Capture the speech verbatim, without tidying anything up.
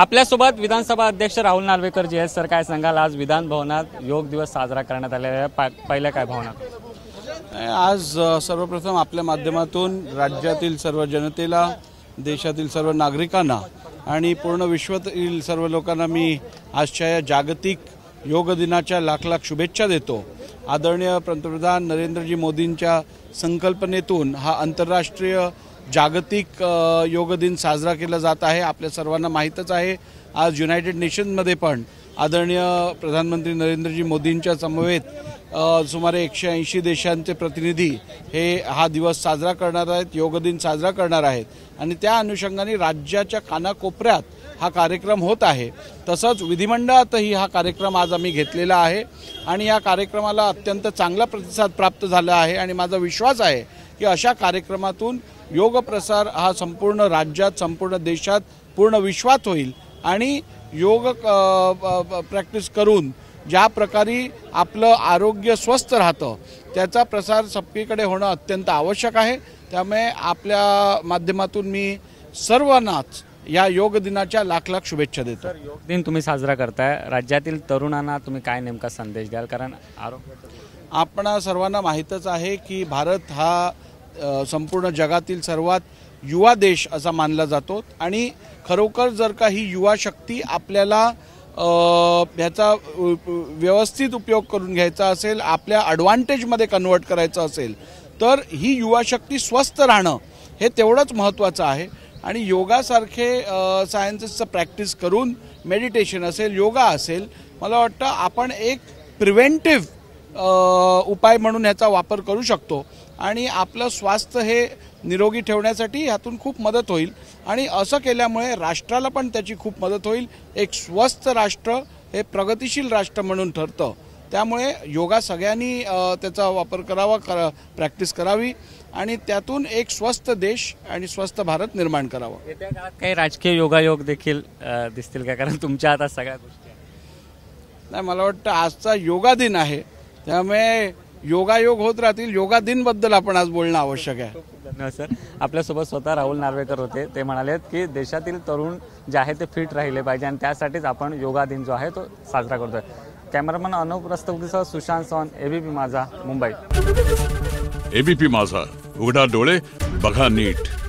आपल्यासोबत विधानसभा अध्यक्ष राहुल नार्वेकर जी आहेत। सर, काय सांगाल, आज विधान भवनात योग दिवस साजरा करण्यात आलेला आहे, पहिल्या काय भावना? आज सर्वप्रथम आपल्या माध्यमातून राज्यातील सर्व जनतेला, देशातील सर्व नागरिकांना आणि पूर्ण विश्वातील सर्व लोकांना मी आजच्या या जागतिक योग दिनाच्या लाख लाख शुभेच्छा देतो। आदरणीय पंतप्रधान नरेंद्रजी मोदींच्या संकल्पनेतून हा आंतरराष्ट्रीय जागतिक योग दिन साजरा केला जात आहे। आपल्या सर्वांना माहीतच आहे, आज युनायटेड नेशन्समध्ये पण आदरणीय प्रधानमंत्री नरेंद्रजी मोदींच्या समवेत सुमारे एकशे ऐंशी देशांचे प्रतिनिधी हे हा दिवस साजरा करणार आहेत, योग दिन साजरा करणार आहेत आणि त्या अनुषंगाने राज्याच्या कानाकोपऱ्यात हा कार्यक्रम होत आहे। तसंच विधिमंडळातही हा कार्यक्रम आज आम्ही घेतलेला आहे आणि या कार्यक्रमाला अत्यंत चांगला प्रतिसाद प्राप्त झाला आहे आणि माझा विश्वास आहे की अशा कार्यक्रमातून योग प्रसार हा संपूर्ण राज्यात, संपूर्ण देशात, पूर्ण विश्वात होईल आणि योग प्रॅक्टिस करून ज्या प्रकारे आपलं आरोग्य स्वस्थ राहतं त्याचा प्रसार सगळीकडे होणं अत्यंत आवश्यक आहे। त्यामुळे आपल्या माध्यमातून मी सर्वांनाच या योग दिनाच्या लाख लाख शुभेच्छा देतो। योग दिन तुम्ही साजरा करताय, राज्यातील तरुणांना तुम्ही काय नेमका संदेश द्याल? कारण आपण सर्वांना माहीतच आहे की भारत हा संपूर्ण जगातील सर्वात युवा देश असा मानला जातो आणि खरोखर जर का ही युवा शक्ती आपल्याला याचा व्यवस्थित उपयोग करून घ्यायचा असेल, आपल्या ॲडव्हान्टेजमध्ये कन्वर्ट करायचं असेल तर ही युवा शक्ती स्वस्थ राहणं हे तेवढंच महत्त्वाचं आहे आणि योगासारखे सायन्सेसचं प्रॅक्टिस करून, मेडिटेशन असेल, योगा असेल, मला वाटतं आपण एक प्रिव्हेंटिव्ह उपाय म्हणून याचा वापर करू शकतो आणि आपलं स्वास्थ्य हे निरोगी ठेवण्यासाठी यातून खूप मदत होईल आणि असं केल्यामुळे राष्ट्राला पण त्याची खूप मदत होईल। एक स्वस्थ राष्ट्र हे प्रगतिशील राष्ट्र म्हणून ठरतं। त्यामुळे योगा सगळ्यांनी त्याचा वापर करावा, कर प्रॅक्टिस करावी आणि त्यातून एक स्वस्थ देश आणि स्वस्थ भारत निर्माण करावा। येत्या काळात काही राजकीय योगायोग देखील दिसतील का? कारण तुमच्या हातात सगळ्या गोष्टी आहेत। नाही, मला वाटतं आजचा योगा दिन आहे त्यामुळे योगायोग होत राहतील। योगा दिन बद्दल आपण आज बोलणं आवश्यक आहे। धन्यवाद सर। आपल्यासोबत स्वतः राहुल नार्वेकर होते, ते म्हणाले की देशातील तरुण जे आहे ते फिट राहिले पाहिजे आणि त्यासाठीच आपण योगा दिन जो आहे तो साजरा करतोय। कॅमेरामन अनुप रस्तोगीसह सुशांत सोन, एबीपी माझा मुंबई। एबीपी माझा, उघडा डोळे बघा नीट।